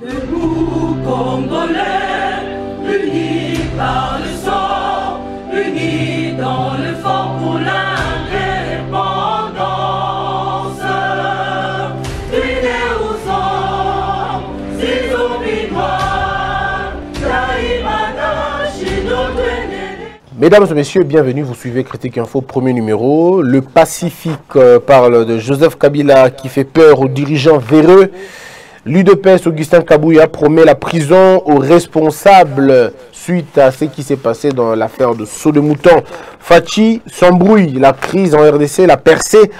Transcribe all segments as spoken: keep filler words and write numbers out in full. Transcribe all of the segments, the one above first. Debout, Congolais, unis par le sang, unis dans le fort pour l'indépendance. Unis aux hommes, s'ils ont mis droit, Taïmada, chez nos ténés. Mesdames et messieurs, bienvenue, vous suivez Critique Info, premier numéro. Le Pacifique parle de Joseph Kabila qui fait peur aux dirigeants véreux. L'U D P S Augustin Kabouya promet la prison aux responsables suite à ce qui s'est passé dans l'affaire de Saut de mouton. Fatshi s'embrouille, la crise en R D C, la percée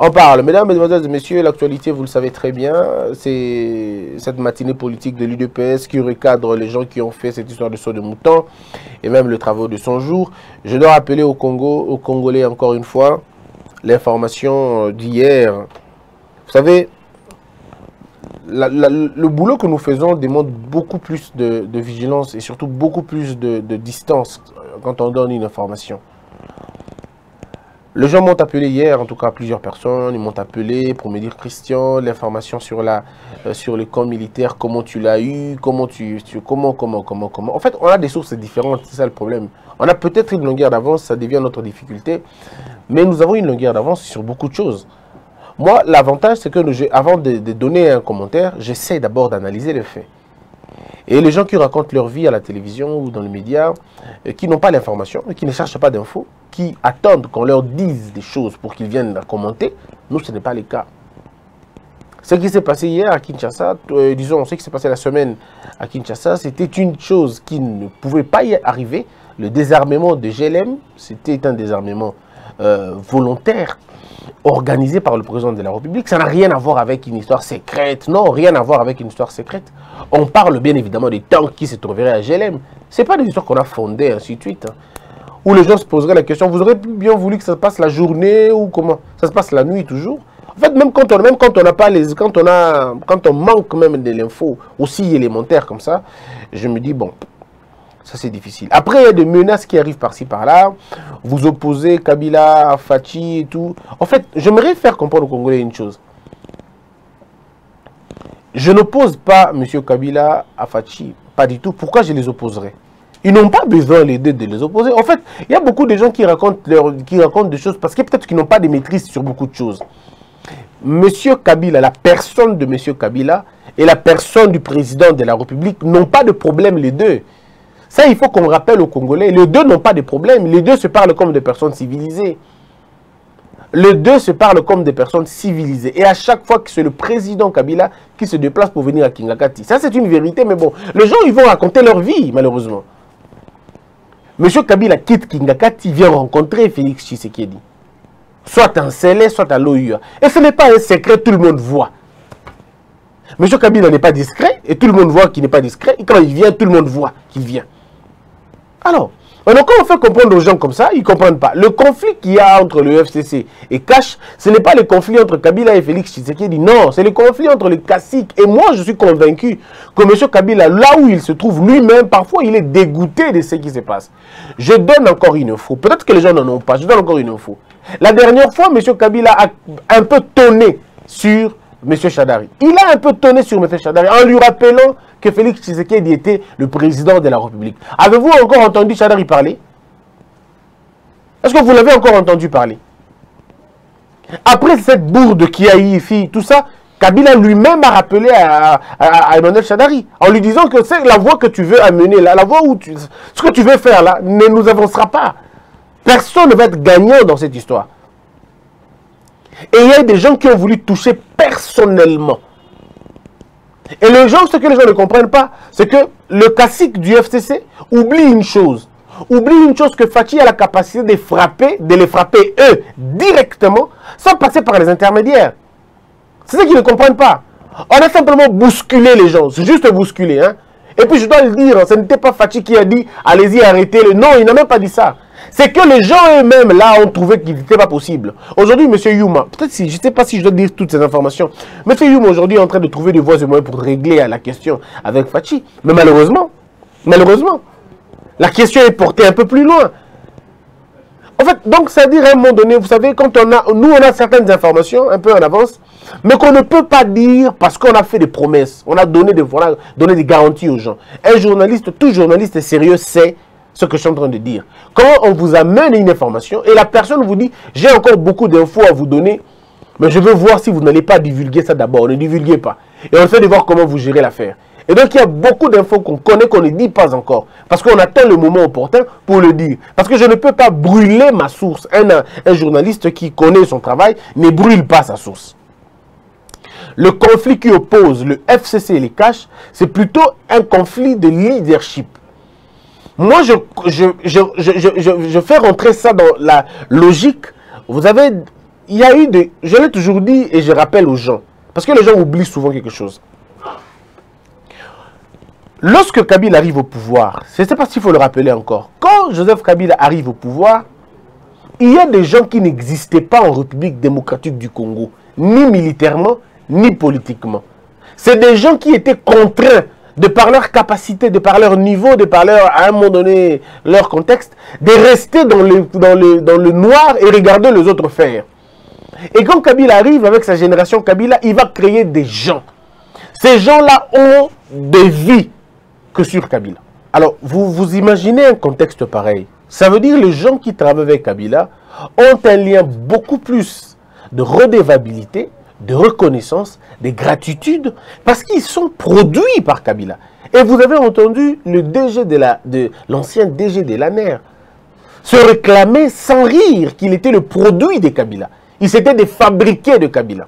en parle. Mesdames, Mesdemoiselles et Messieurs, l'actualité, vous le savez très bien, c'est cette matinée politique de l'U D P S qui recadre les gens qui ont fait cette histoire de Saut de mouton et même le travail de cent jours. Je dois rappeler au Congo, aux Congolais encore une fois, l'information d'hier. Vous savez... La, la, le boulot que nous faisons demande beaucoup plus de, de vigilance et surtout beaucoup plus de, de distance quand on donne une information. Les gens m'ont appelé hier, en tout cas plusieurs personnes, ils m'ont appelé pour me dire « Christian, l'information sur, euh, sur le camp militaire, comment tu l'as eu, comment tu, tu... Comment, comment, comment, comment... » En fait, on a des sources différentes, c'est ça le problème. On a peut-être une longueur d'avance, ça devient notre difficulté, mais nous avons une longueur d'avance sur beaucoup de choses. Moi, l'avantage, c'est que je, avant de, de donner un commentaire, j'essaie d'abord d'analyser les faits. Et les gens qui racontent leur vie à la télévision ou dans les médias, qui n'ont pas l'information, qui ne cherchent pas d'infos, qui attendent qu'on leur dise des choses pour qu'ils viennent la commenter, nous, ce n'est pas le cas. Ce qui s'est passé hier à Kinshasa, euh, disons, ce qui s'est passé la semaine à Kinshasa, c'était une chose qui ne pouvait pas y arriver. Le désarmement de G L M, c'était un désarmement euh, volontaire, organisé par le président de la République. Ça n'a rien à voir avec une histoire secrète. Non, rien à voir avec une histoire secrète. On parle bien évidemment des tanks qui se trouveraient à G L M. Ce n'est pas des histoires qu'on a fondées, ainsi de suite. Hein, où les gens se poseraient la question, vous aurez bien voulu que ça se passe la journée ou comment? Ça se passe la nuit toujours. En fait, même quand on même quand on n'a pas les... Quand on, a, quand on manque même de l'info aussi élémentaire comme ça, je me dis, bon... Ça, c'est difficile. Après, il y a des menaces qui arrivent par-ci, par-là. Vous opposez Kabila, Fatshi et tout. En fait, j'aimerais faire comprendre aux Congolais une chose. Je n'oppose pas M. Kabila à Fatshi. Pas du tout. Pourquoi je les opposerais? Ils n'ont pas besoin les deux de les opposer. En fait, il y a beaucoup de gens qui racontent, leur, qui racontent des choses parce que peut-être qu'ils n'ont pas de maîtrise sur beaucoup de choses. M. Kabila, la personne de M. Kabila et la personne du président de la République n'ont pas de problème les deux. Ça, il faut qu'on rappelle aux Congolais. Les deux n'ont pas de problème. Les deux se parlent comme des personnes civilisées. Les deux se parlent comme des personnes civilisées. Et à chaque fois que c'est le président Kabila qui se déplace pour venir à Kingakati. Ça, c'est une vérité, mais bon. Les gens, ils vont raconter leur vie, malheureusement. Monsieur Kabila quitte Kingakati, il vient rencontrer Félix Tshisekedi. Soit en Sélé, soit à l'O U A. Et ce n'est pas un secret, tout le monde voit. Monsieur Kabila n'est pas discret, et tout le monde voit qu'il n'est pas discret. Et quand il vient, tout le monde voit qu'il vient. Alors, alors, quand on fait comprendre aux gens comme ça, ils ne comprennent pas. Le conflit qu'il y a entre le F C C et CACH, ce n'est pas le conflit entre Kabila et Félix Tshisekedi. Non, c'est le conflit entre les caciques. Et moi, je suis convaincu que M. Kabila, là où il se trouve lui-même, parfois, il est dégoûté de ce qui se passe. Je donne encore une info. Peut-être que les gens n'en ont pas. Je donne encore une info. La dernière fois, M. Kabila a un peu tonné sur M. Shadary. Il a un peu tonné sur M. Shadary en lui rappelant que Félix Tshisekedi était le président de la République. Avez-vous encore entendu Shadary parler? Est-ce que vous l'avez encore entendu parler? Après cette bourde qui a eu ici, tout ça, Kabila lui-même a rappelé à, à, à Emmanuel Shadary en lui disant que c'est la voie que tu veux amener, là, la voie où tu, ce que tu veux faire là ne nous avancera pas. Personne ne va être gagnant dans cette histoire. Et il y a des gens qui ont voulu toucher personnellement. Et les gens, ce que les gens ne comprennent pas, c'est que le cacique du F C C oublie une chose. Oublie une chose que Fatshi a la capacité de frapper, de les frapper eux, directement, sans passer par les intermédiaires. C'est ce qu'ils ne comprennent pas. On a simplement bousculé les gens, c'est juste bousculé. Hein. Et puis je dois le dire, ce n'était pas Fatshi qui a dit « Allez-y, arrêtez-le ». Non, il n'a même pas dit ça. C'est que les gens eux-mêmes, là, ont trouvé qu'il n'était pas possible. Aujourd'hui, M. Yuma, peut-être si, je ne sais pas si je dois dire toutes ces informations, M. Yuma, aujourd'hui, est en train de trouver des voies et moyens pour régler la question avec Fatshi. Mais malheureusement, malheureusement, la question est portée un peu plus loin. En fait, donc, ça veut dire à un moment donné, vous savez, quand on a, nous, on a certaines informations, un peu en avance, mais qu'on ne peut pas dire parce qu'on a fait des promesses, on a donné des, voilà, donné des garanties aux gens. Un journaliste, tout journaliste sérieux sait ce que je suis en train de dire. Quand on vous amène une information et la personne vous dit, j'ai encore beaucoup d'infos à vous donner, mais je veux voir si vous n'allez pas divulguer ça d'abord. Ne divulguez pas. Et on essaie de voir comment vous gérez l'affaire. Et donc, il y a beaucoup d'infos qu'on connaît, qu'on ne dit pas encore. Parce qu'on attend le moment opportun pour le dire. Parce que je ne peux pas brûler ma source. Un, un journaliste qui connaît son travail ne brûle pas sa source. Le conflit qui oppose le F C C et les CACH, c'est plutôt un conflit de leadership. Moi, je, je, je, je, je, je, je fais rentrer ça dans la logique. Vous avez... Il y a eu des... Je l'ai toujours dit et je rappelle aux gens. Parce que les gens oublient souvent quelque chose. Lorsque Kabila arrive au pouvoir, je ne sais pas s'il faut le rappeler encore, quand Joseph Kabila arrive au pouvoir, il y a des gens qui n'existaient pas en République démocratique du Congo, ni militairement, ni politiquement. C'est des gens qui étaient contraints, de par leur capacité, de par leur niveau, de par leur, à un moment donné, leur contexte, de rester dans le, dans le, dans le noir et regarder les autres faire. Et quand Kabila arrive avec sa génération Kabila, il va créer des gens. Ces gens-là ont des vies que sur Kabila. Alors, vous vous imaginez un contexte pareil. Ça veut dire que les gens qui travaillent avec Kabila ont un lien beaucoup plus de redevabilité, de reconnaissance, de gratitude, parce qu'ils sont produits par Kabila. Et vous avez entendu le D G de la, de, l'ancien D G de l'ANER se réclamer sans rire qu'il était le produit de Kabila. Il s'était des fabriqués de Kabila.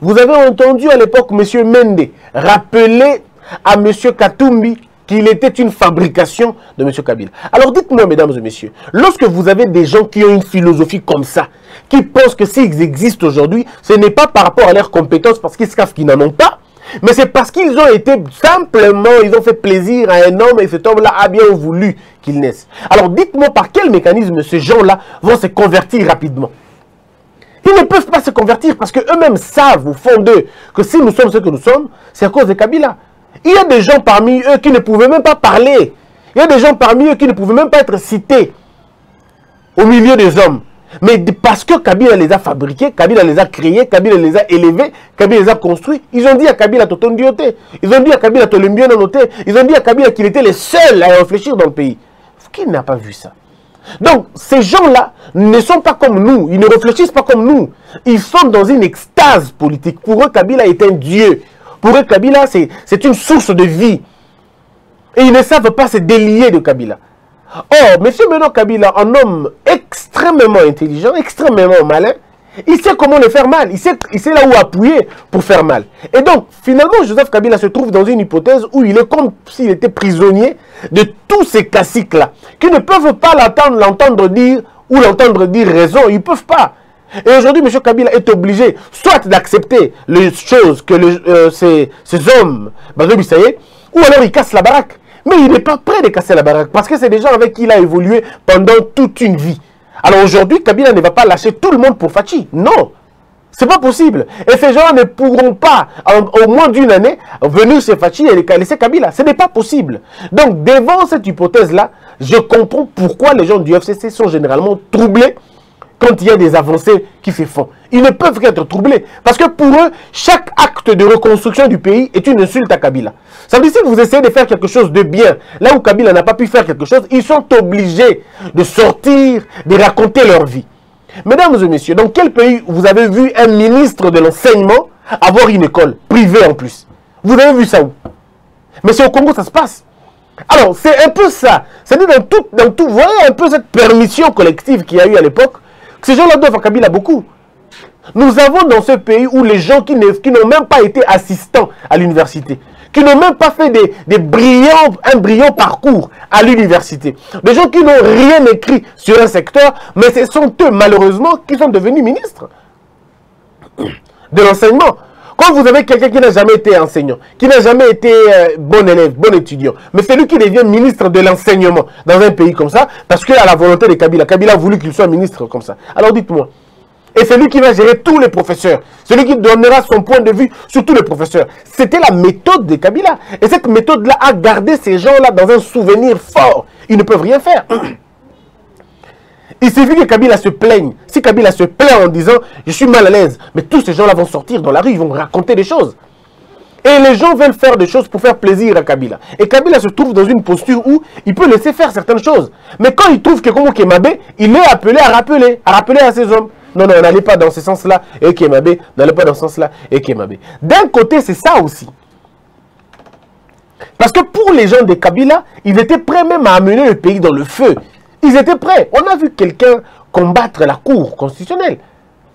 Vous avez entendu à l'époque M. Mende rappeler à M. Katumbi qu'il était une fabrication de M. Kabila. Alors dites-moi, mesdames et messieurs, lorsque vous avez des gens qui ont une philosophie comme ça, qui pensent que s'ils existent aujourd'hui, ce n'est pas par rapport à leurs compétences parce qu'ils se cassent qu'ils n'en ont pas, mais c'est parce qu'ils ont été simplement, ils ont fait plaisir à un homme et cet homme-là a bien voulu qu'il naisse. Alors dites-moi par quel mécanisme ces gens-là vont se convertir rapidement. Ils ne peuvent pas se convertir parce qu'eux-mêmes savent au fond d'eux que si nous sommes ce que nous sommes, c'est à cause de Kabila. Il y a des gens parmi eux qui ne pouvaient même pas parler. Il y a des gens parmi eux qui ne pouvaient même pas être cités au milieu des hommes. Mais parce que Kabila les a fabriqués, Kabila les a créés, Kabila les a élevés, Kabila les a construits, ils ont dit à Kabila Totondioté, ils ont dit à Kabila Tolembiononoté, ils ont dit à Kabila qu'il était les seuls à réfléchir dans le pays. Qui n'a pas vu ça? Donc, ces gens-là ne sont pas comme nous. Ils ne réfléchissent pas comme nous. Ils sont dans une extase politique. Pour eux, Kabila est un dieu. Pour eux, Kabila, c'est une source de vie. Et ils ne savent pas se délier de Kabila. Or, M. Benoît Kabila, un homme extrêmement intelligent, extrêmement malin, il sait comment le faire mal. Il sait, il sait là où appuyer pour faire mal. Et donc, finalement, Joseph Kabila se trouve dans une hypothèse où il est comme s'il était prisonnier de tous ces classiques-là, qui ne peuvent pas l'entendre dire ou l'entendre dire raison. Ils ne peuvent pas. Et aujourd'hui, M. Kabila est obligé soit d'accepter les choses que le, euh, ces, ces hommes, ou alors il casse la baraque. Mais il n'est pas prêt de casser la baraque parce que c'est des gens avec qui il a évolué pendant toute une vie. Alors aujourd'hui, Kabila ne va pas lâcher tout le monde pour Fatshi. Non, c'est pas possible. Et ces gens ne pourront pas, au moins d'une année, venir chez Fatshi et laisser Kabila. Ce n'est pas possible. Donc, devant cette hypothèse-là, je comprends pourquoi les gens du F C C sont généralement troublés quand il y a des avancées qui se font. Ils ne peuvent qu'être troublés. Parce que pour eux, chaque acte de reconstruction du pays est une insulte à Kabila. Ça veut dire que si vous essayez de faire quelque chose de bien, là où Kabila n'a pas pu faire quelque chose, ils sont obligés de sortir, de raconter leur vie. Mesdames et messieurs, dans quel pays vous avez vu un ministre de l'enseignement avoir une école privée en plus? Vous avez vu ça où? Mais c'est au Congo ça se passe. Alors, c'est un peu ça. C'est-à-dire dans tout, dans tout, vous voyez un peu cette permission collective qu'il y a eu à l'époque. Ces gens-là doivent à Kabila beaucoup. Nous avons dans ce pays où les gens qui n'ont même pas été assistants à l'université, qui n'ont même pas fait des, des brillants, un brillant parcours à l'université, des gens qui n'ont rien écrit sur un secteur, mais ce sont eux, malheureusement, qui sont devenus ministres de l'enseignement. Quand vous avez quelqu'un qui n'a jamais été enseignant, qui n'a jamais été euh, bon élève, bon étudiant, mais c'est lui qui devient ministre de l'enseignement dans un pays comme ça, parce qu'à la volonté de Kabila, Kabila a voulu qu'il soit ministre comme ça. Alors dites-moi, et c'est lui qui va gérer tous les professeurs, celui qui donnera son point de vue sur tous les professeurs. C'était la méthode de Kabila. Et cette méthode-là a gardé ces gens-là dans un souvenir fort. Ils ne peuvent rien faire. Il suffit que Kabila se plaigne. Si Kabila se plaint en disant « je suis mal à l'aise », mais tous ces gens-là vont sortir dans la rue, ils vont raconter des choses. Et les gens veulent faire des choses pour faire plaisir à Kabila. Et Kabila se trouve dans une posture où il peut laisser faire certaines choses. Mais quand il trouve que Kongo Kémabé, il est appelé à rappeler, à rappeler à ses hommes. Non, non, n'allez pas dans ce sens-là, et Kémabé, n'allez pas dans ce sens-là, et Kémabé. D'un côté, c'est ça aussi. Parce que pour les gens de Kabila, ils étaient prêts même à amener le pays dans le feu. Ils étaient prêts. On a vu quelqu'un combattre la Cour constitutionnelle.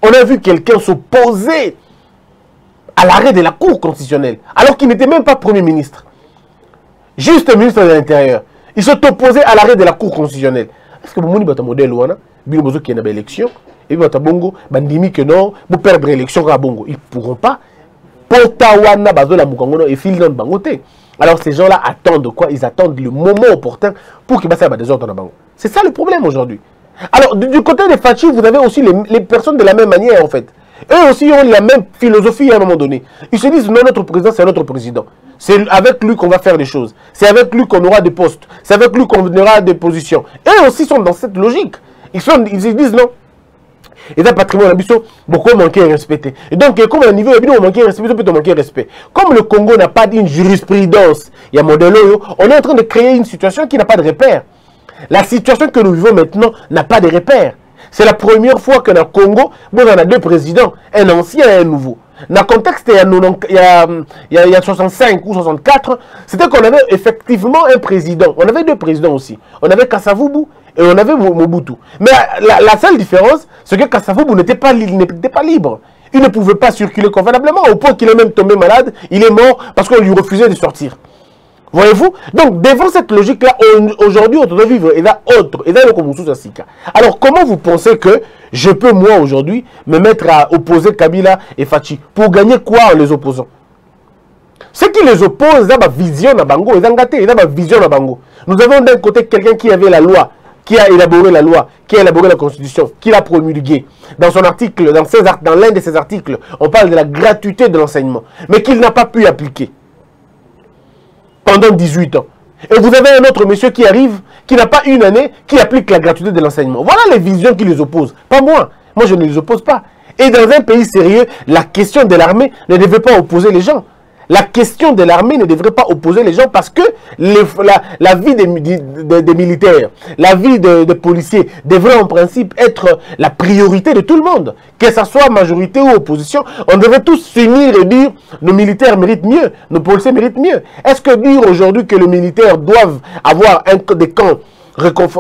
On a vu quelqu'un s'opposer à l'arrêt de la Cour constitutionnelle, alors qu'il n'était même pas Premier ministre. Juste ministre de l'Intérieur. Il s'est opposé à l'arrêt de la Cour constitutionnelle. Est-ce que vous avez un modèle où il y a une élection, et vous avez un bongo, bandimi que non, vous perdre l'élection à bongo. Ils ne pourront pas. Potawana bazola mukangono et fil dans le bangoté. Alors ces gens-là attendent quoi? Ils attendent le moment opportun pour qu'ils passent à des ordres dans le bango. C'est ça le problème aujourd'hui. Alors du côté des Fatshi, vous avez aussi les, les personnes de la même manière en fait. Eux aussi ont la même philosophie à un moment donné. Ils se disent, non, notre président, c'est notre président. C'est avec lui qu'on va faire des choses. C'est avec lui qu'on aura des postes. C'est avec lui qu'on aura des positions. Eux aussi sont dans cette logique. Ils, sont, ils se disent, non. Et d'un patrimoine, beaucoup manquer de respect. Et donc, comme à un niveau, on manque de respect, on peut manquer de respect. Comme le Congo n'a pas d'une jurisprudence, il y a modèle, on est en train de créer une situation qui n'a pas de repère. La situation que nous vivons maintenant n'a pas de repère. C'est la première fois que dans le Congo, bon, on a deux présidents, un ancien et un nouveau. Dans le contexte, il y a, il y a, il y a soixante-cinq ou soixante-quatre, c'était qu'on avait effectivement un président. On avait deux présidents aussi. On avait Kassavoubou et on avait Mobutu. Mais la, la seule différence, c'est que Kassavoubou n'était pas, pas libre. Il ne pouvait pas circuler convenablement, au point qu'il est même tombé malade. Il est mort parce qu'on lui refusait de sortir. Voyez-vous? Donc, devant cette logique-là, aujourd'hui, on doit vivre. Et là, autre. Et là, alors, comment vous pensez que je peux, moi, aujourd'hui, me mettre à opposer Kabila et Fatshi? Pour gagner quoi en les opposant? Ceux qui les opposent, ils ont une vision à Bango. Ils ont une vision à Bango. Nous avons d'un côté quelqu'un qui avait la loi, qui a élaboré la loi, qui a élaboré la constitution, qui l'a promulguée. Dans son article, dans, dans l'un de ses articles, on parle de la gratuité de l'enseignement, mais qu'il n'a pas pu appliquer. Pendant dix-huit ans. Et vous avez un autre monsieur qui arrive, qui n'a pas une année, qui applique la gratuité de l'enseignement. Voilà les visions qui les opposent. Pas moi. Moi, je ne les oppose pas. Et dans un pays sérieux, la question de l'armée ne devrait pas opposer les gens. La question de l'armée ne devrait pas opposer les gens parce que les, la, la vie des, des, des militaires, la vie des, des policiers devrait en principe être la priorité de tout le monde. Que ce soit majorité ou opposition, on devrait tous s'unir et dire nos militaires méritent mieux, nos policiers méritent mieux. Est-ce que dire aujourd'hui que les militaires doivent avoir un, des camps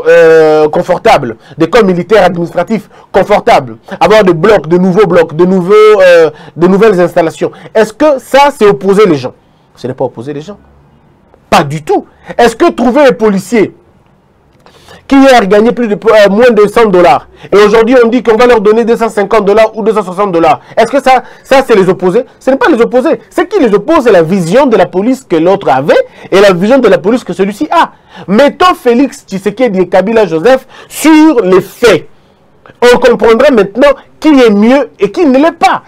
Euh, confortables, des camps militaires administratifs confortables, avoir des blocs, de nouveaux blocs, de, nouveaux, euh, de nouvelles installations. Est-ce que ça, c'est opposer les gens? Ce n'est pas opposer les gens. Pas du tout. Est-ce que trouver un policier qui a gagné plus de, euh, moins de cent dollars et aujourd'hui on dit qu'on va leur donner deux cent cinquante dollars ou deux cent soixante dollars, est-ce que ça, ça c'est les opposés? Ce n'est pas les opposés. Ce qui les oppose, c'est la vision de la police que l'autre avait et la vision de la police que celui-ci a. Mettons Félix Tshisekedi et Kabila Joseph sur les faits. On comprendra maintenant qui est mieux et qui ne l'est pas.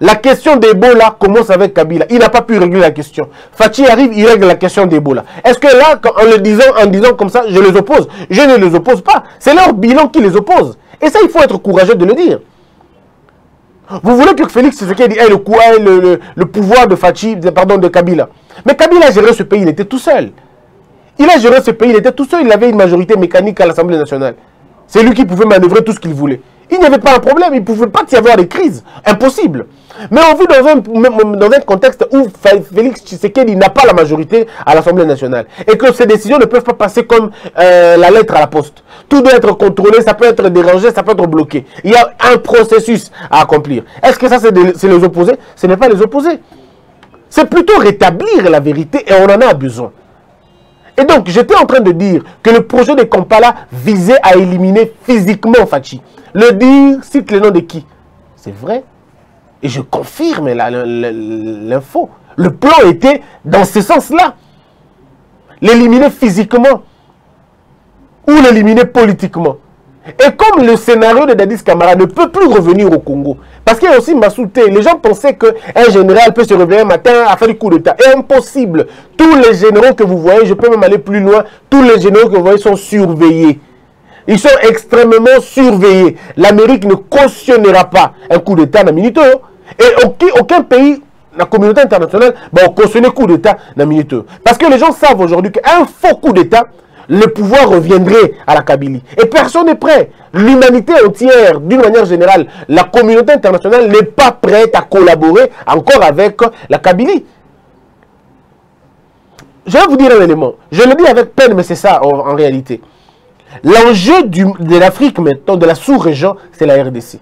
La question d'Ebola commence avec Kabila. Il n'a pas pu régler la question. Fatshi arrive, il règle la question d'Ebola. Est-ce que là, en le disant, en disant comme ça, je les oppose? Je ne les oppose pas. C'est leur bilan qui les oppose. Et ça, il faut être courageux de le dire. Vous voulez que Félix Tshisekedi ait le, le, le, le pouvoir de Fatshi, pardon, de Kabila. Mais Kabila a géré ce pays, il était tout seul. Il a géré ce pays, il était tout seul. Il avait une majorité mécanique à l'Assemblée nationale. C'est lui qui pouvait manœuvrer tout ce qu'il voulait. Il n'y avait pas un problème, il ne pouvait pas y avoir des crises. Impossible. Mais on vit dans un, dans un contexte où Félix Tshisekedi n'a pas la majorité à l'Assemblée nationale. Et que ces décisions ne peuvent pas passer comme euh, la lettre à la poste. Tout doit être contrôlé, ça peut être dérangé, ça peut être bloqué. Il y a un processus à accomplir. Est-ce que ça c'est les opposés? Ce n'est pas les opposés. C'est plutôt rétablir la vérité et on en a besoin. Et donc j'étais en train de dire que le projet de Kampala visait à éliminer physiquement Fatshi. Le dire cite le nom de qui? C'est vrai. Et je confirme l'info. Le plan était dans ce sens-là. L'éliminer physiquement ou l'éliminer politiquement. Et comme le scénario de Dadis Camara ne peut plus revenir au Congo, parce qu'il y a aussi Massouté, les gens pensaient qu'un général peut se réveiller un matin à faire du coup d'état. Impossible. Tous les généraux que vous voyez, je peux même aller plus loin, tous les généraux que vous voyez sont surveillés. Ils sont extrêmement surveillés. L'Amérique ne cautionnera pas un coup d'État dans Minito. Et aucun, aucun pays, la communauté internationale, va ben, cautionner un coup d'État dans Minito. Parce que les gens savent aujourd'hui qu'un faux coup d'État, le pouvoir reviendrait à la Kabylie. Et personne n'est prêt. L'humanité entière, d'une manière générale, la communauté internationale n'est pas prête à collaborer encore avec la Kabylie. Je vais vous dire un élément. Je le dis avec peine, mais c'est ça en, en réalité. L'enjeu de l'Afrique maintenant, de la sous-région, c'est la R D C.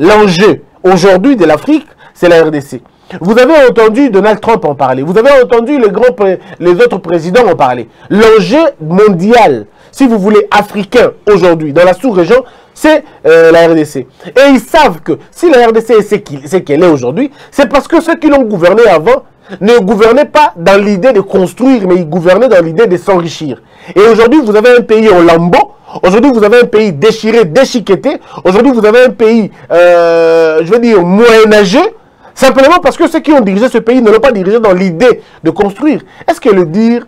L'enjeu aujourd'hui de l'Afrique, c'est la R D C. Vous avez entendu Donald Trump en parler. Vous avez entendu les, grands les autres présidents en parler. L'enjeu mondial, si vous voulez, africain aujourd'hui, dans la sous-région, c'est euh, la R D C. Et ils savent que si la R D C est ce qu'elle qu est aujourd'hui, c'est parce que ceux qui l'ont gouvernée avant ne gouvernaient pas dans l'idée de construire, mais ils gouvernaient dans l'idée de s'enrichir. Et aujourd'hui, vous avez un pays en lambeaux. Aujourd'hui, vous avez un pays déchiré, déchiqueté. Aujourd'hui, vous avez un pays, euh, je veux dire, moyenâgeux. Simplement parce que ceux qui ont dirigé ce pays ne l'ont pas dirigé dans l'idée de construire. Est-ce que le dire,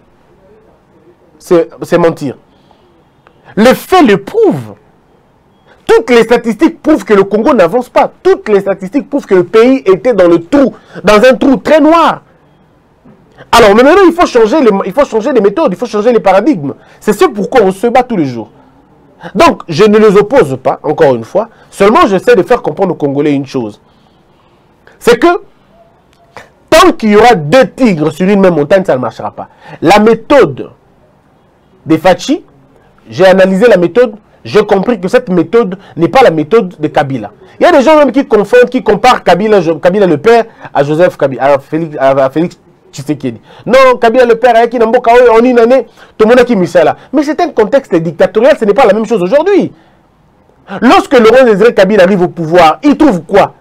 c'est mentir? Les faits le prouvent. Toutes les statistiques prouvent que le Congo n'avance pas. Toutes les statistiques prouvent que le pays était dans le trou, dans un trou très noir. Alors maintenant, il faut changer les, il faut changer les méthodes, il faut changer les paradigmes. C'est ce pourquoi on se bat tous les jours. Donc, je ne les oppose pas, encore une fois. Seulement, j'essaie de faire comprendre aux Congolais une chose. C'est que, tant qu'il y aura deux tigres sur une même montagne, ça ne marchera pas. La méthode des Fatshi, j'ai analysé la méthode, j'ai compris que cette méthode n'est pas la méthode de Kabila. Il y a des gens même qui confondent, qui comparent Kabila, Kabila le père à Joseph Kabila, à Félix, à Félix Tshisekedi. Non, Kabila le père, en une année, tout le monde a qui mis ça là. Mais c'est un contexte dictatorial, ce n'est pas la même chose aujourd'hui. Lorsque Laurent-Désiré Kabila arrive au pouvoir, il trouve quoi?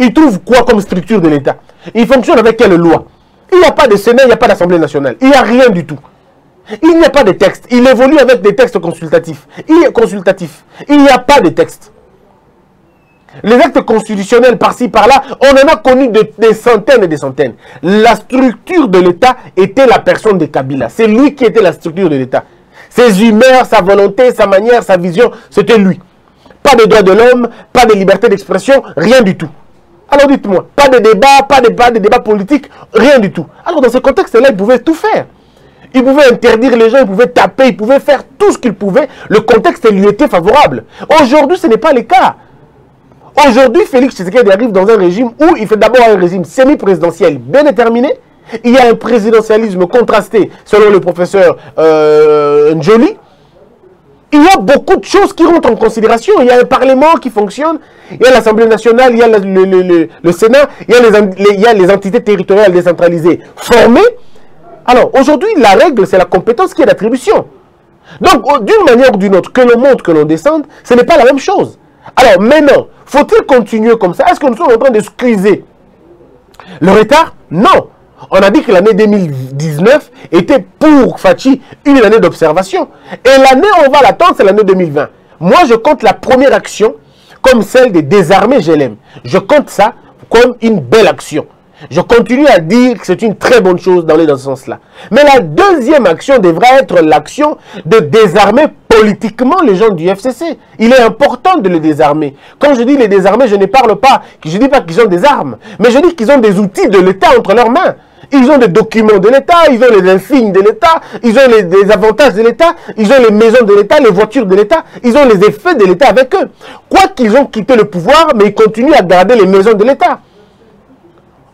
Il trouve quoi comme structure de l'État? Il fonctionne avec quelle loi? Il n'y a pas de Sénat, il n'y a pas d'Assemblée nationale. Il n'y a rien du tout. Il n'y a pas de texte. Il évolue avec des textes consultatifs. Il est consultatif. Il n'y a pas de texte. Les actes constitutionnels par-ci, par-là, on en a connu de, des centaines et des centaines. La structure de l'État était la personne de Kabila. C'est lui qui était la structure de l'État. Ses humeurs, sa volonté, sa manière, sa vision, c'était lui. Pas de droits de l'homme, pas de liberté d'expression, rien du tout. Alors dites-moi, pas de débat, pas de, pas de débat politique, rien du tout. Alors dans ce contexte-là, ils pouvaient tout faire. Ils pouvaient interdire les gens, ils pouvaient taper, ils pouvaient faire tout ce qu'ils pouvaient. Le contexte lui était favorable. Aujourd'hui, ce n'est pas le cas. Aujourd'hui, Félix Tshisekedi arrive dans un régime où il fait d'abord un régime semi-présidentiel bien déterminé. Il y a un présidentialisme contrasté, selon le professeur euh, Njoli. Il y a beaucoup de choses qui rentrent en considération. Il y a un Parlement qui fonctionne, il y a l'Assemblée nationale, il y a le, le, le, le Sénat, il y a les, les, il y a les entités territoriales décentralisées formées. Alors, aujourd'hui, la règle, c'est la compétence qui est l'attribution. Donc, d'une manière ou d'une autre, que l'on monte, que l'on descende, ce n'est pas la même chose. Alors, maintenant, faut-il continuer comme ça? Est-ce que nous sommes en train d'excuser le retard? Non. On a dit que l'année deux mille dix-neuf était pour Fatshi une année d'observation. Et l'année où on va l'attendre, c'est l'année deux mille vingt. Moi, je compte la première action comme celle de désarmer G L M. Je compte ça comme une belle action. Je continue à dire que c'est une très bonne chose d'aller dans ce sens-là. Mais la deuxième action devra être l'action de désarmer politiquement les gens du F C C. Il est important de les désarmer. Quand je dis les désarmer, je ne parle pas, je ne dis pas qu'ils ont des armes, mais je dis qu'ils ont des outils de l'État entre leurs mains. Ils ont des documents de l'État, ils ont les insignes de l'État, ils ont les, les avantages de l'État, ils ont les maisons de l'État, les voitures de l'État, ils ont les effets de l'État avec eux. Quoi qu'ils ont quitté le pouvoir, mais ils continuent à garder les maisons de l'État.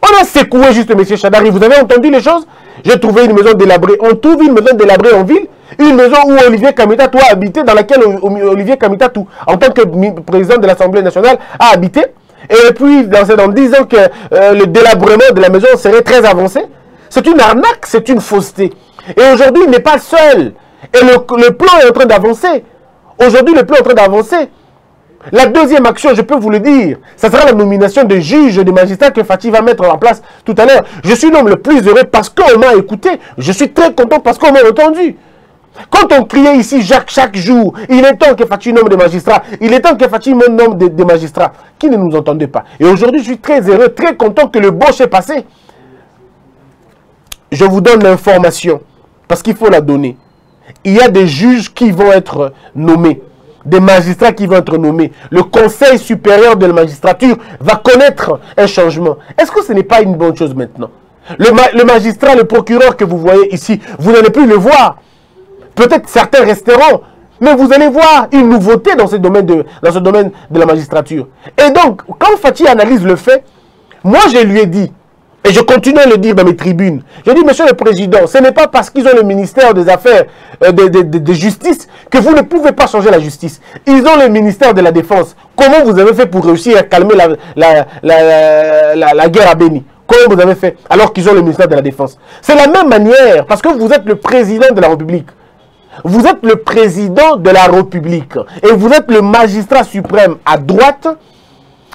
On a secoué juste M. Shadary, vous avez entendu les choses? J'ai trouvé une maison délabrée. On trouve une maison délabrée en ville, une maison où Olivier Kamitatu a habité, dans laquelle Olivier Kamitatu, en tant que président de l'Assemblée nationale, a habité. Et puis, c'est dans dix ans que euh, le délabrement de la maison serait très avancé. C'est une arnaque, c'est une fausseté. Et aujourd'hui, il n'est pas seul. Et le, le plan est en train d'avancer. Aujourd'hui, le plan est en train d'avancer. La deuxième action, je peux vous le dire, ça sera la nomination de juges, de magistrats que Fatshi va mettre en place tout à l'heure. Je suis l'homme le plus heureux parce qu'on m'a écouté. Je suis très content parce qu'on m'a entendu. Quand on criait ici Jacques chaque jour, il est temps que Fatshi nomme des magistrats, il est temps que Fatshi nomme des, des magistrats, qui ne nous entendait pas. Et aujourd'hui, je suis très heureux, très content que le boche est passé. Je vous donne l'information, parce qu'il faut la donner. il y a des juges qui vont être nommés, des magistrats qui vont être nommés. Le Conseil supérieur de la magistrature va connaître un changement. Est-ce que ce n'est pas une bonne chose maintenant? Le, ma le magistrat, le procureur que vous voyez ici, vous n'allez plus le voir. Peut-être certains resteront, mais vous allez voir une nouveauté dans ce domaine de, dans ce domaine de la magistrature. Et donc, quand Fatshi analyse le fait, moi je lui ai dit, et je continue à le dire dans mes tribunes, je dis, monsieur le président, ce n'est pas parce qu'ils ont le ministère des affaires euh, de, de, de, de justice que vous ne pouvez pas changer la justice. Ils ont le ministère de la défense. Comment vous avez fait pour réussir à calmer la, la, la, la, la guerre à Béni? Comment vous avez fait alors qu'ils ont le ministère de la défense? C'est la même manière, parce que vous êtes le président de la République. Vous êtes le président de la République et vous êtes le magistrat suprême à droite.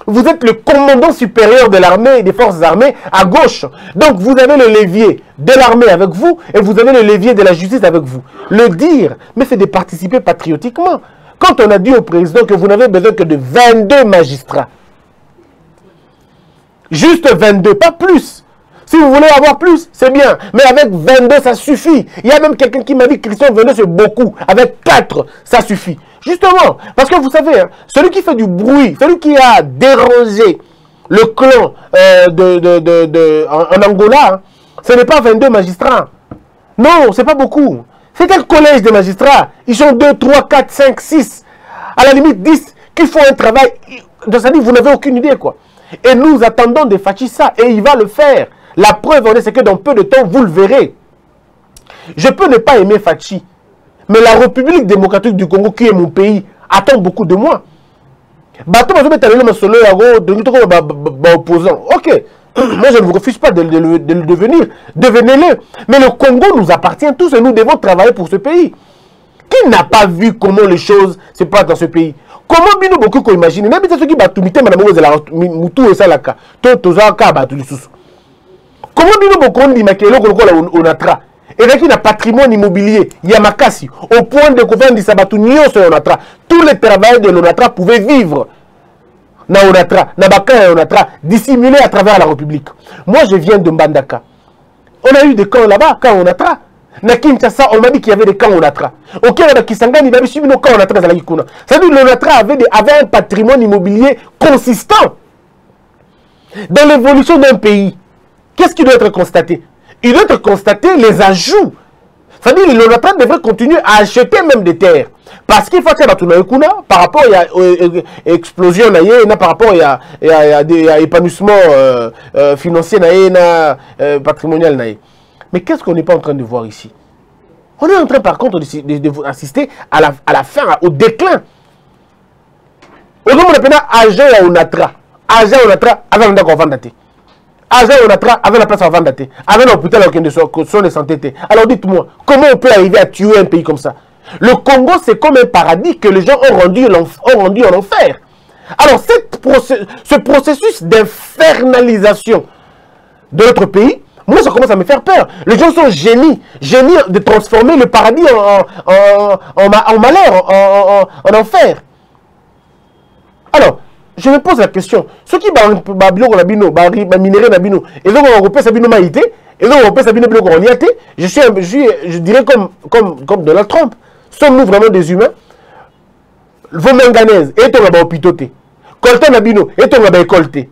Vous êtes le commandant supérieur de l'armée et des forces armées à gauche. Donc vous avez le levier de l'armée avec vous et vous avez le levier de la justice avec vous. Le dire, mais c'est de participer patriotiquement. Quand on a dit au président que vous n'avez besoin que de vingt-deux magistrats, juste vingt-deux, pas plus. Si vous voulez avoir plus, c'est bien. Mais avec vingt-deux, ça suffit. Il y a même quelqu'un qui m'a dit, Christian, vingt-deux, c'est beaucoup. Avec quatre, ça suffit. Justement, parce que vous savez, hein, celui qui fait du bruit, celui qui a dérangé le clan euh, de, de, de, de, en, en Angola, hein, ce n'est pas vingt-deux magistrats. Non, ce n'est pas beaucoup. C'est un collège de magistrats. Ils sont deux, trois, quatre, cinq, six, à la limite dix, qui font un travail. Ça dit, vous n'avez aucune idée, quoi. Et nous attendons de Fatshi ça, et il va le faire. La preuve, c'est que dans peu de temps, vous le verrez. Je peux ne pas aimer Fatshi, mais la République démocratique du Congo, qui est mon pays, attend beaucoup de moi. Ok, moi je ne vous refuse pas de le devenir, devenez-le. Mais le Congo nous appartient tous et nous devons travailler pour ce pays. Qui n'a pas vu comment les choses se passent dans ce pays? Comment Bino Bokoko imagine? Comment nous avons dit que ONATRA et un patrimoine immobilier, Yamakasi, au point de gouverner Sabatunios et ONATRA, tous les travailleurs de l'ONATRA pouvaient vivre dans ONATRA, Nabaka et ONATRA, dissimulés à travers la République. Moi, je viens de Mbandaka. On a eu des camps là-bas, camps ONATRA. Na Kinshasa, on m'a dit qu'il y avait des camps ONATRA. Ok, on a Kisangani, il avait suivi nos camps ONATRA. C'est-à-dire que l'ONATRA avait, avait un patrimoine immobilier consistant dans l'évolution d'un pays. Qu'est-ce qui doit être constaté? Il doit être constaté les ajouts. C'est-à-dire que l'ONATRA devrait continuer à acheter même des terres. Parce qu'il faut que par rapport à l'explosion, par rapport à l'épanouissement financier, patrimonial. Mais qu'est-ce qu'on n'est pas en train de voir ici? On est en train par contre d'assister à la, à la fin, au déclin. Au nom de agent à ONATRA. Agent à ONATRA avant de vendre. Agent ONATRA avait la place à vendre, avait l'hôpital aucun de soins de santé. Alors dites-moi, comment on peut arriver à tuer un pays comme ça? Le Congo, c'est comme un paradis que les gens ont rendu, ont rendu en enfer. Alors cette process, ce processus d'infernalisation de notre pays, moi ça commence à me faire peur. Les gens sont génies, génies de transformer le paradis en, en, en, en, en malheur, en, en, en enfer. Alors, je me pose la question. Ceux qui ont babilon labino, minéré labino, et donc on repère sabino maïté, et donc on repère sabino blogoroniaté, je suis, je suis, je dirais comme, comme, comme Donald Trump. Sommes-nous vraiment des humains? Vos manganèses, et ton là-bas opitoté. Colton labino, et ton là-bas écolté.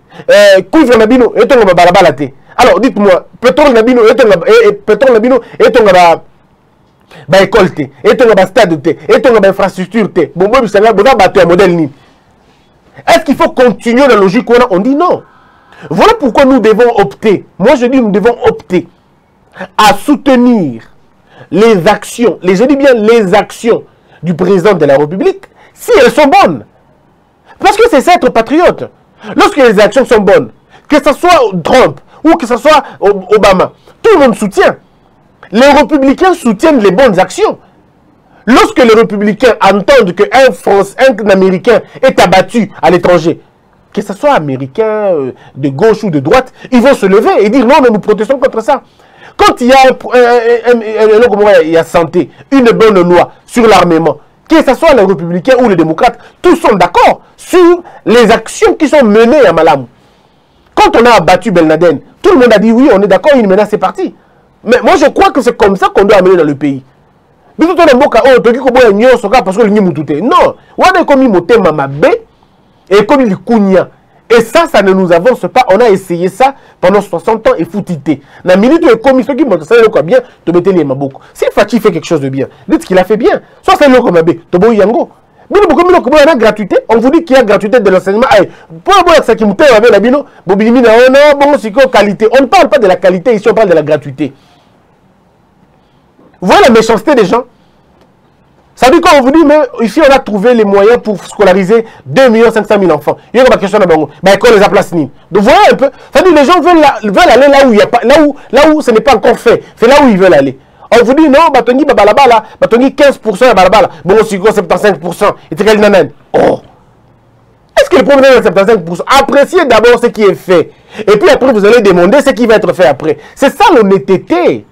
Couvre labino, et ton là-bas balabalaté. Alors dites-moi, pétrole labino, et ton là-bas, pétrole labino, et ton là-bas. Bah écolté, et ton là-bas stade, et ton là-bas infrastructure, bon, bon, ça va, bon, battu un modèle ni. Est-ce qu'il faut continuer la logique qu'on a? On dit non. Voilà pourquoi nous devons opter. Moi, je dis nous devons opter à soutenir les actions, les, je dis bien les actions du président de la République, si elles sont bonnes. Parce que c'est ça être patriote. Lorsque les actions sont bonnes, que ce soit Trump ou que ce soit Obama, tout le monde soutient. Les républicains soutiennent les bonnes actions. Lorsque les républicains entendent qu'un France, un Américain est abattu à l'étranger, que ce soit américain, de gauche ou de droite, ils vont se lever et dire non, mais nous protestons contre ça. Quand il y a, un, un, un, un, il y a santé, une bonne loi sur l'armement, que ce soit les républicains ou les démocrates, tous sont d'accord sur les actions qui sont menées à Malam. Quand on a abattu Ben Laden, tout le monde a dit oui, on est d'accord, une menace est partie. Mais moi je crois que c'est comme ça qu'on doit amener dans le pays. Biso to mboka o to ko boya nyoso ka parce que lingi mutute. Non, wana komi motema mabe et komi likunya. Et ça, ça ne nous avance pas. On a essayé ça pendant soixante ans et foutité. La minute où les commissions qui montrent ça, ils ont bien, te mettez les maboko. Si Fatshi fait quelque chose de bien, dites qu'il a fait bien. Soit c'est le comme Abé, Tobo Yango. Mais pourquoi il y a gratuité? On vous dit qu'il y a gratuité de l'enseignement. Pour avoir ça qui me fait avec la bino, Bobimina, on a bon, c'est quoi qualité? On ne parle pas de la qualité, ici on parle de la gratuité. Voilà la méchanceté des gens. Ça veut dire qu'on vous dit, mais ici on a trouvé les moyens pour scolariser deux millions cinq cent mille enfants. Il y a une question de Bango. Ben, qu'on les a placés. Donc voilà un peu. Ça veut dire que les gens veulent, la, veulent aller là où, il y a pas, là, où, là où ce n'est pas encore fait. C'est là où ils veulent aller. On vous dit, non, Batongi, Babalabala, Batongi, quinze pour cent, Babalabala. Bon, c'est quoi, soixante-quinze pour cent. Et c'est quel nanan? Oh! Est-ce que le problème est de soixante-quinze pour cent? Appréciez d'abord ce qui est fait. Et puis après, vous allez demander ce qui va être fait après. C'est ça l'honnêteté.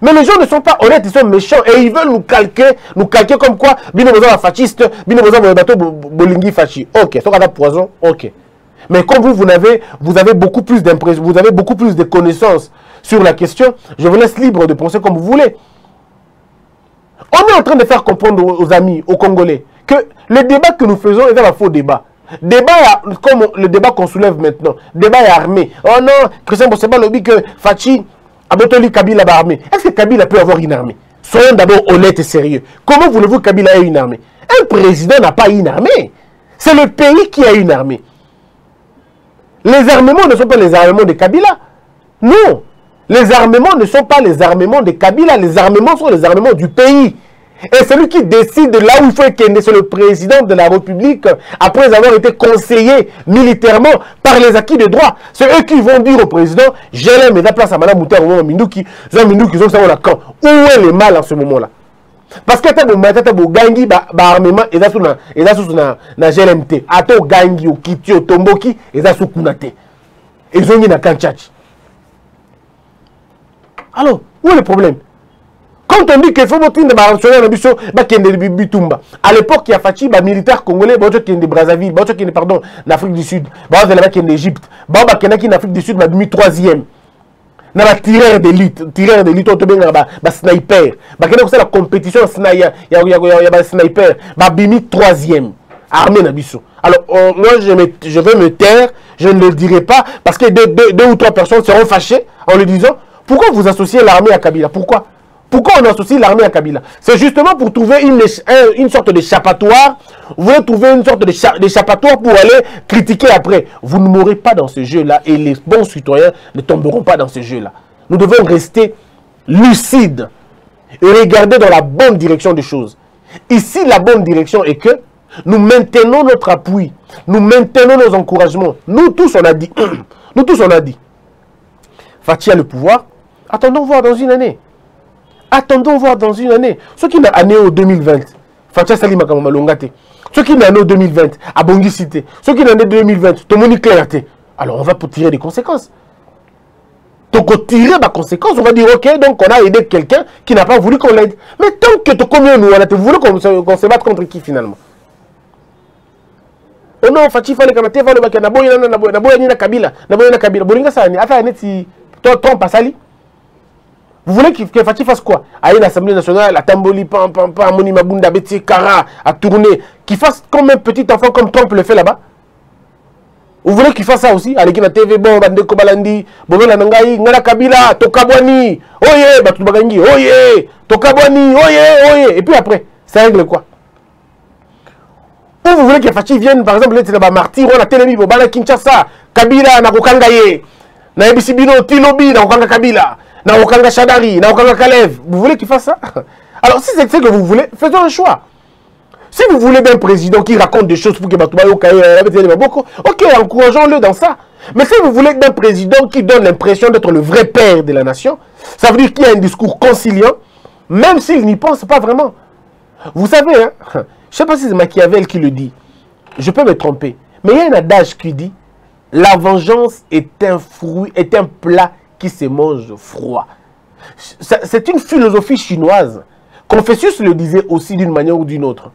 Mais les gens ne sont pas honnêtes, ils sont méchants et ils veulent nous calquer, nous calquer comme quoi, bino besoin fasciste, bino besoin de bateau bolingi fachi. Ok, ça va poison, ok. Mais comme vous, vous avez, vous avez beaucoup plus d'impression, vous avez beaucoup plus de connaissances sur la question, je vous laisse libre de penser comme vous voulez. On est en train de faire comprendre aux amis, aux Congolais, que le débat que nous faisons est un faux débat. Débat, comme le débat qu'on soulève maintenant, débat est armé. Oh non, Christian Bosseba lobby que Fatshi. Kabila armée. Est-ce que Kabila peut avoir une armée? Soyons d'abord honnêtes et sérieux. Comment voulez-vous que Kabila ait une armée? Un président n'a pas une armée. C'est le pays qui a une armée. Les armements ne sont pas les armements de Kabila. Non. Les armements ne sont pas les armements de Kabila. Les armements sont les armements du pays. Et celui qui décide là où il faut qu'il soit le président de la République, après avoir été conseillé militairement par les acquis de droit. C'est eux qui vont dire au président, je l'aime et la place à Mme Mouter ou Mindouki, Jean Mindouki, ils ont ça au camp. Où est le mal en ce moment-là? Parce que t'as de matata bo gangi ba armement et ça sous na et ça sous na na G L M T. Ato gangi au kiti au tomboki et ça sous kunate. Et zongi na kanchachi. Alors, où est le problème? Quand on dit qu'il faut montrer des barranceurs en ambition, bah qu'il y a des bitumba. À l'époque, il y a Fatshi, bah militaire congolais, bah qui est de Brazzaville, bah qui est pardon, l'Afrique du Sud, bah de là-bas qui est d'Égypte, bah bah qui est d'Afrique du Sud, bah demi troisième. Dans la tireur d'élite, tireur d'élite, on te met là-bas, bah sniper, bah qui est aussi la compétition sniper, y a y a y a bah sniper, bah demi troisième, armée en ambition. Alors moi je me, je vais me taire, je ne le dirai pas parce que deux deux deux ou trois personnes seront fâchées en le disant. Pourquoi vous associez l'armée à Kabila? Pourquoi? Pourquoi on associe l'armée à Kabila? C'est justement pour trouver une, une sorte d'échappatoire. Vous voulez trouver une sorte d'échappatoire pour aller critiquer après. Vous ne mourrez pas dans ce jeu-là et les bons citoyens ne tomberont pas dans ce jeu-là. Nous devons rester lucides et regarder dans la bonne direction des choses. Ici, la bonne direction est que nous maintenons notre appui, nous maintenons nos encouragements. Nous tous, on a dit, nous tous, on a dit, Fatshi a le pouvoir, attendons voir dans une année. Attendons voir dans une année. Ce qui n'a année au deux mille vingt. Fatshi Salima Kamamalongate. Ce qui n'a année au deux mille vingt. À Bongi Cité. Ce qui n'a année deux mille vingt. Tomoni Clarté. Alors on va tirer des conséquences. Donc tirer des conséquences. On va dire ok, donc on a aidé quelqu'un qui n'a pas voulu qu'on l'aide. Mais tant que tu combien nous on a voulu qu'on se batte contre qui finalement? Oh non, Fatshi Fale Kamate va le bac. Naboya Nina Kabila. Naboya Nina Kabila. Bolinga Sani. Ata Neti. Ton Pasali. Vous voulez que, que Fatshi fasse quoi? Aïe l'Assemblée nationale, à Tamboli, Pam Pam Pam, Moni Mabunda, Betty, Kara, à tourner. Qu'il fasse comme un petit enfant comme Trump le fait là-bas? Vous voulez qu'il fasse ça aussi? Allez, la T V, bon, Bande Kobalandi, Bobela Nangai, Ngala Kabila, Tokabwani, Oye, Batubagangi, Oye, Tokabwani, Oye, Oye. Et puis après, ça règle quoi? Ou vous voulez que Fatshi vienne, par exemple, là-bas, martyr, on a Télémi, Bobala Kinshasa, Kabila, Nakokangaye, Naebisibino, Tilobi, Nakokanga Kabila. Naokanga Shadary, Naokanga Kalev. Vous voulez qu'il fasse ça? Alors, si c'est ce que vous voulez, faisons un choix. Si vous voulez d'un président qui raconte des choses pour que Batoubayo ok, encourageons-le dans ça. Mais si vous voulez d'un président qui donne l'impression d'être le vrai père de la nation, ça veut dire qu'il y a un discours conciliant, même s'il n'y pense pas vraiment. Vous savez, hein, je ne sais pas si c'est Machiavel qui le dit, je peux me tromper, mais il y a un adage qui dit « La vengeance est un fruit, est un plat » qui se mange froid. C'est une philosophie chinoise. Confucius le disait aussi d'une manière ou d'une autre.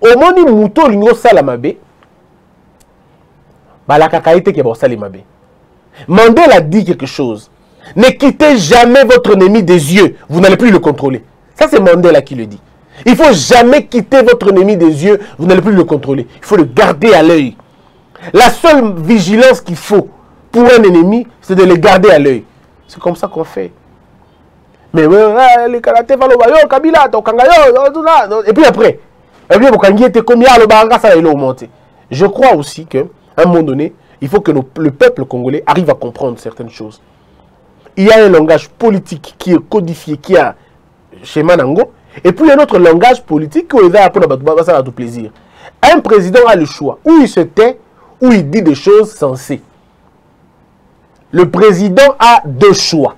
Omoni mouton lingo salamabe, balakakaite kebo salamabe. Mandela a dit quelque chose. Ne quittez jamais votre ennemi des yeux. Vous n'allez plus le contrôler. Ça, c'est Mandela qui le dit. Il ne faut jamais quitter votre ennemi des yeux. Vous n'allez plus le contrôler. Il faut le garder à l'œil. La seule vigilance qu'il faut pour un ennemi, c'est de le garder à l'œil. C'est comme ça qu'on fait. Mais le karaté va le Kabila, ton kangayo, tout là. Et puis après, et puis le je crois aussi qu'à un moment donné, il faut que nos, le peuple congolais arrive à comprendre certaines choses. Il y a un langage politique qui est codifié, qui a chez Manango, et puis un autre langage politique qui est apprendre ça à tout plaisir. Un président a le choix où il se tait, où il dit des choses sensées. Le président a deux choix.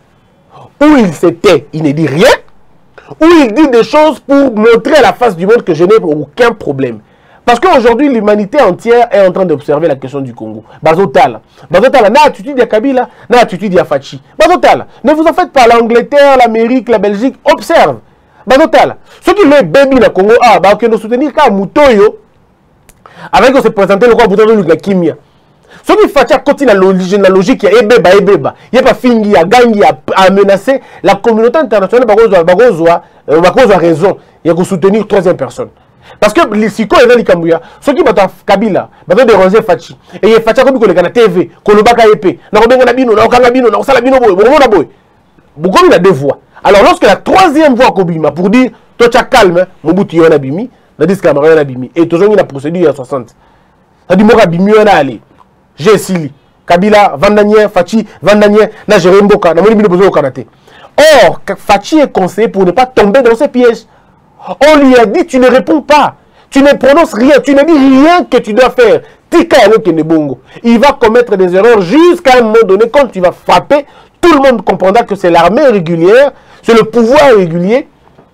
Où il se tait, il ne dit rien. Où il dit des choses pour montrer à la face du monde que je n'ai aucun problème. Parce qu'aujourd'hui, l'humanité entière est en train d'observer la question du Congo. Bazotala. Bazotala, n'a attitude à Kabila, n'a attitude à Fatshi. Bazotala, ne vous en faites pas. L'Angleterre, l'Amérique, la Belgique, observe. Bazotala. Ceux qui le bébé dans le Congo, ah, bah, que nous soutenir qu'à Moutoyo, avec qu'on se présentait le roi Bouton de la Kimia. Ceux qui Fatshi continue la logique, il y a Ebeba, Ebeba. Il n'y a pas Fingi, il y a Gang, il y a menacé. La communauté internationale, il n'y a pas raison. Il y a soutenir troisième personne. Parce que les Siko et les Kambouya, ceux qui battent Kabila, battent déranger Fatshi. Et Fatshi comme il est la T V, Kolobaka E P, Narobengana Bino, Narokana Bino, Narosala Bino Boy, Boromona Boy. Bougoum il a deux voix. Alors lorsque la troisième voix Kobima pour dire Tocha calme, Mobutu yon abimi, Nadis Kamara yon abimi, et toujours il a procédé à soixante. Ça dit Mora Bimi yon a allé. J'ai Sili, Kabila, Vandanien, Fatshi, Vandanien, Najéré Mboka, Namoni Bino Bozo Kanate. Or, Fatshi est conseillé pour ne pas tomber dans ces pièges. On lui a dit, tu ne réponds pas, tu ne prononces rien, tu ne dis rien que tu dois faire. Il va commettre des erreurs jusqu'à un moment donné, quand tu vas frapper, tout le monde comprendra que c'est l'armée régulière, c'est le pouvoir régulier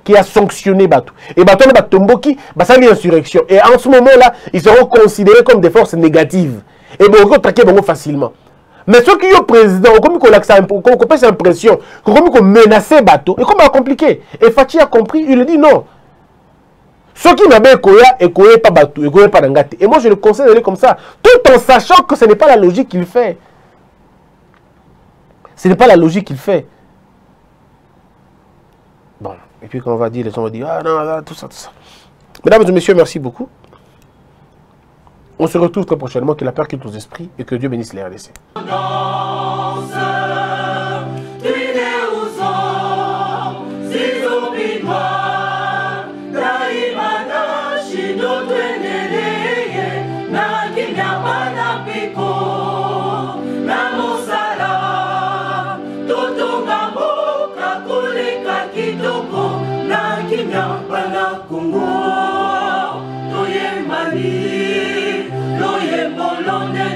qui a sanctionné Batou. Et Batou et Batomboki, ça vient insurrection. Et en ce moment-là, ils seront considérés comme des forces négatives. Et bien, on peut traquer facilement. Mais ceux qui ont président, comme qu'on a cette impression, comme qu'on menaçait Batou, et comment compliqué. Et Fatshi a compris, il dit non. Ceux qui n'avaient Koya et Koya pas Batou, et Koya pas Dangate. Et moi je le conseille d'aller comme ça, tout en sachant que ce n'est pas la logique qu'il fait. Ce n'est pas la logique qu'il fait. Bon, et puis quand on va dire, les gens vont dire, ah non, non, tout ça, tout ça. Mesdames et messieurs, merci beaucoup. On se retrouve très prochainement, que la peur quitte nos esprits et que Dieu bénisse les R D C.